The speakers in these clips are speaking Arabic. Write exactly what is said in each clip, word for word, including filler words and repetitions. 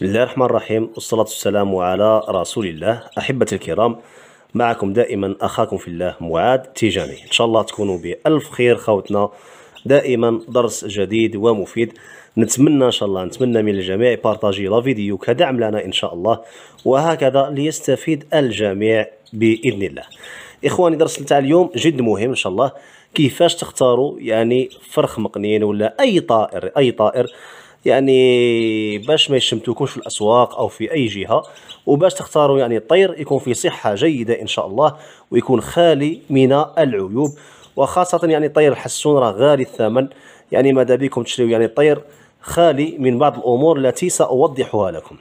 بسم الله الرحمن الرحيم، والصلاة والسلام على رسول الله. أحبتي الكرام، معكم دائما أخاكم في الله معاذ تيجاني. إن شاء الله تكونوا بألف خير خوتنا، دائما درس جديد ومفيد. نتمنى إن شاء الله نتمنى من الجميع بارطاجي لا فيديو كدعم لنا إن شاء الله، وهكذا ليستفيد الجميع بإذن الله. إخواني، درس نتاع اليوم جد مهم إن شاء الله، كيفاش تختاروا يعني فرخ مقنين ولا أي طائر أي طائر يعني باش ما يشمتوكوش في الاسواق او في اي جهه، وباش تختاروا يعني الطير يكون في صحه جيده ان شاء الله، ويكون خالي من العيوب. وخاصه يعني الطير الحسون راه غالي الثمن، يعني ماذا بكم تشريو يعني الطير خالي من بعض الامور التي ساوضحها لكم.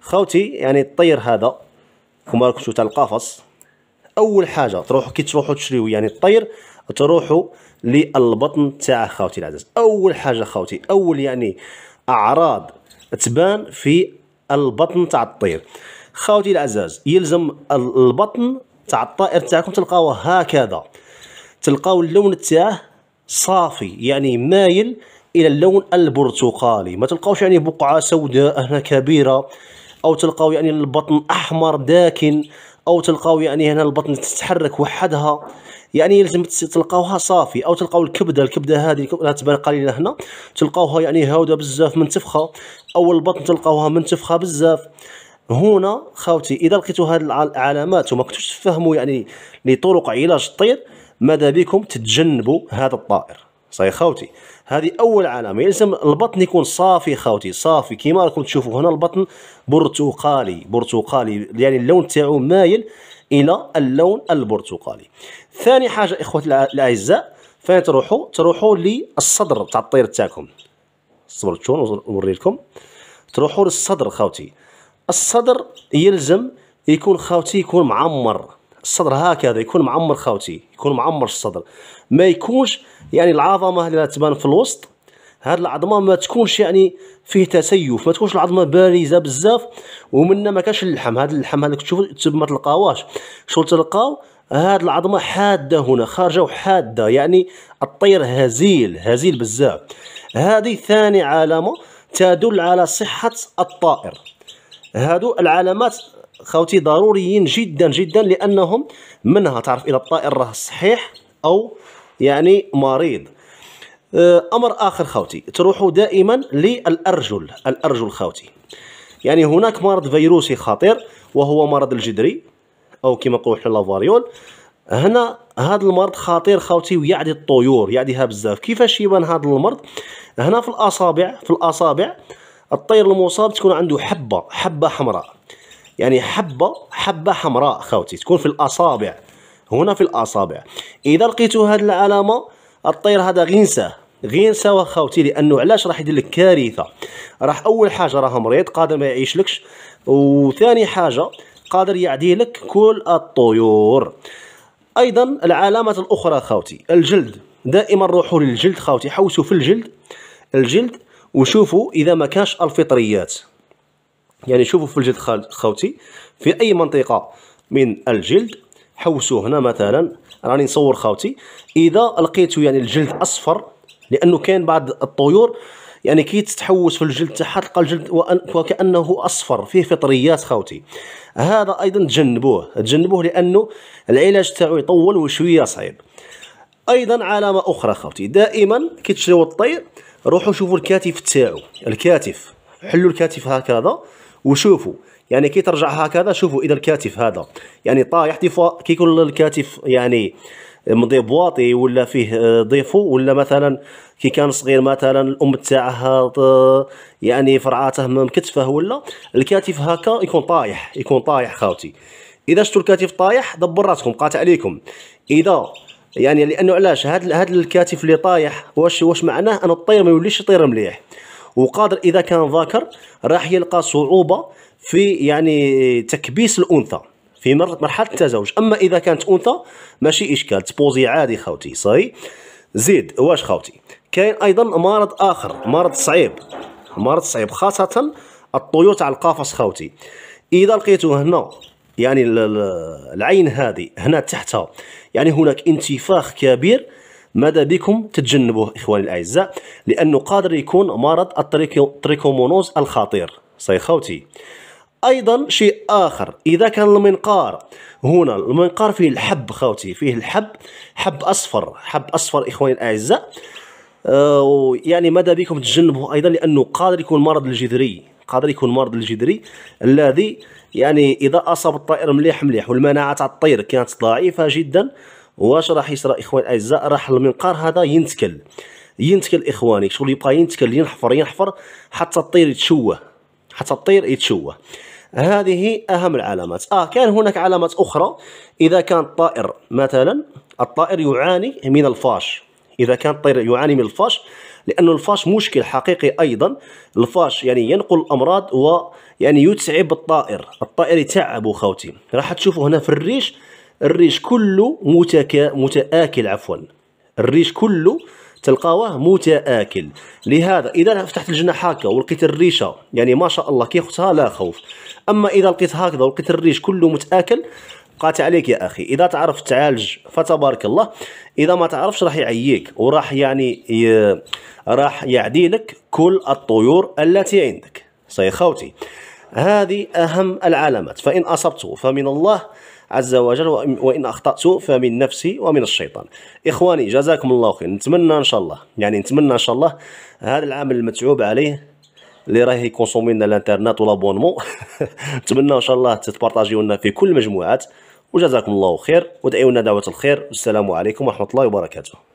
خوتي، يعني الطير هذا كما راكم تشوفوا تاع القفص، اول حاجه تروحوا كي تروحوا تشريو يعني الطير تروحوا للبطن تاع خاوتي العزاز. اول حاجه خاوتي، اول يعني اعراض تبان في البطن تاع الطير خاوتي العزاز، يلزم البطن تاع الطائر تاعكم تلقاوه هكذا، تلقاو اللون تاعه صافي يعني مايل الى اللون البرتقالي، ما تلقاوش يعني بقعه سوداء هنا كبيره، او تلقاو يعني البطن احمر داكن، او تلقاو يعني هنا البطن تتحرك وحدها، يعني لازم تلقاوها صافي. او تلقاو الكبده الكبده هذه تبان قليله هنا، تلقاوها يعني هاوده بزاف منتفخه، او البطن تلقاوها منتفخه بزاف هنا. خاوتي، اذا لقيتوا هذه العلامات وما كنتوش تفهموا يعني لطرق علاج الطير، ماذا بكم تتجنبوا هذا الطائر. صاي خاوتي، هذه اول علامه، يلزم البطن يكون صافي خاوتي، صافي كيما راكم تشوفوا هنا البطن برتقالي برتقالي، يعني اللون تاعو مايل الى اللون البرتقالي. ثاني حاجه اخوتي الاعزاء، فين تروحوا تروحوا للصدر تاع الطير تاعكم، صبروا شويه نوريلكم، تروحوا للصدر خاوتي. الصدر يلزم يكون خاوتي يكون معمر، الصدر هكذا يكون معمر خاوتي، يكون معمر الصدر، ما يكونش يعني العظمه اللي تبان في الوسط، هاد العظمه ما تكونش يعني فيه تسيف، ما تكونش العظمه بارزه بزاف، ومنها ما كاش اللحم. هاد اللحم هذاك تشوفوا ما تلقاواش، شغل تلقاو هاد العظمه حاده هنا خارجه وحاده، يعني الطير هزيل هزيل بزاف. هذه ثاني علامه تدل على صحه الطائر. هادو العلامات خوتي ضروريين جدا جدا، لانهم منها تعرف الى الطائر راه صحيح او يعني مريض. امر اخر خوتي، تروحوا دائما للارجل، الارجل خوتي، يعني هناك مرض فيروسي خطير وهو مرض الجدري، او كما نقولوا حنا لافاريول. هنا هذا المرض خطير خوتي، ويعدي الطيور يعديها بزاف. كيفاش يبان هذا المرض؟ هنا في الاصابع، في الاصابع الطير المصاب تكون عنده حبه حبه حمراء، يعني حبه حبه حمراء خوتي، تكون في الاصابع، هنا في الاصابع. اذا لقيتوا هذه العلامه، الطير هذا غينساه غينساه خاوتي، لانه علاش؟ راح يدير لك كارثه. راح اول حاجه راه مريض قادر ما يعيشلكش، وثاني حاجه قادر يعدي لك كل الطيور. ايضا العلامات الاخرى خاوتي، الجلد، دائما روحوا للجلد خاوتي، حوسوا في الجلد الجلد وشوفوا اذا ما كانش الفطريات، يعني شوفوا في الجلد خاوتي في اي منطقه من الجلد، حوسوا هنا مثلا، راني نصور خاوتي. اذا لقيتوا يعني الجلد اصفر، لانه كاين بعض الطيور يعني كي تتحوس في الجلد تاعها تلقى الجلد وكانه اصفر فيه فطريات خاوتي، هذا ايضا تجنبوه تجنبوه لانه العلاج تاعو يطول وشويه صعيب. ايضا علامه اخرى خاوتي، دائما كي تشريو الطير روحوا شوفوا الكتف تاعو، الكتف حلوا الكتف هكذا وشوفوا، يعني كي ترجع هكذا شوفوا اذا الكتف هذا يعني طايح. دي فوا كي يكون الكتف يعني مضيبواطي ولا فيه ضيفو، ولا مثلا كي كان صغير مثلا الام تاعها يعني فرعاته من كتفه، ولا الكتف هكا يكون طايح يكون طايح خاوتي. اذا شفتوا الكتف طايح دبر راسكم، قاطع عليكم. اذا يعني لانه علاش هاد هاد الكتف اللي طايح، واش واش معناه ان الطير ما يوليش يطير مليح، وقادر اذا كان ذاكر راح يلقى صعوبه في يعني تكبيس الانثى في مرحله التزاوج. اما اذا كانت انثى ماشي اشكال، تبوزي عادي خوتي. صاي زيد واش خوتي، كاين ايضا مرض اخر، مرض صعيب مرض صعيب خاصه الطيور تاع القفص خوتي. اذا لقيتو هنا يعني العين هذه هنا تحتها، يعني هناك انتفاخ كبير، ماذا بكم تتجنبوه اخواني الاعزاء، لانه قادر يكون مرض التريكومونوز الخطير. صيخوتي. ايضا شيء اخر، اذا كان المنقار هنا، المنقار فيه الحب خوتي، فيه الحب، حب اصفر، حب اصفر اخواني الاعزاء. أه يعني ماذا بكم تجنبوا ايضا، لانه قادر يكون مرض الجذري، قادر يكون مرض الجذري الذي يعني اذا اصاب الطائر مليح مليح والمناعه تاع الطير كانت ضعيفه جدا، واش راح يصرى اخواني الاعزاء؟ راح المنقار هذا ينتكل، ينتكل اخواني، شغل يبقى ينتكل، ينحفر ينحفر حتى الطير يتشوه، حتى الطير يتشوه. هذه أهم العلامات. آه كان هناك علامات أخرى، إذا كان الطائر مثلا، الطائر يعاني من الفاش، إذا كان الطائر يعاني من الفاش، لأن الفاش مشكل حقيقي أيضا، الفاش يعني ينقل الأمراض ويعني يتعب الطائر، الطائر يتعب خوتي. راح تشوفوا هنا في الريش، الريش كله متكا... متآكل عفوا، الريش كله تلقاوه متآكل. لهذا إذا فتحت الجناح هكا ولقيت الريشة يعني ما شاء الله كي اختها لا خوف. أما إذا لقيت هكذا ولقيت الريش كله متآكل، قاطع عليك يا أخي. إذا تعرف تعالج فتبارك الله، إذا ما تعرفش راح يعييك، وراح يعني ي... راح يعدي لك كل الطيور التي عندك صيخوتي. هذه أهم العلامات. فإن أصبت فمن الله عز وجل، وإن أخطأت فمن نفسي ومن الشيطان. إخواني جزاكم الله خير، نتمنى إن شاء الله، يعني نتمنى إن شاء الله هذا العامل المتعوب عليه اللي راه يكونسومي لنا الانترنت ولابونمون نتمنى إن شاء الله تتبارطاجيو لنا في كل المجموعات، وجزاكم الله خير، ودعيونا دعوة الخير، والسلام عليكم ورحمة الله وبركاته.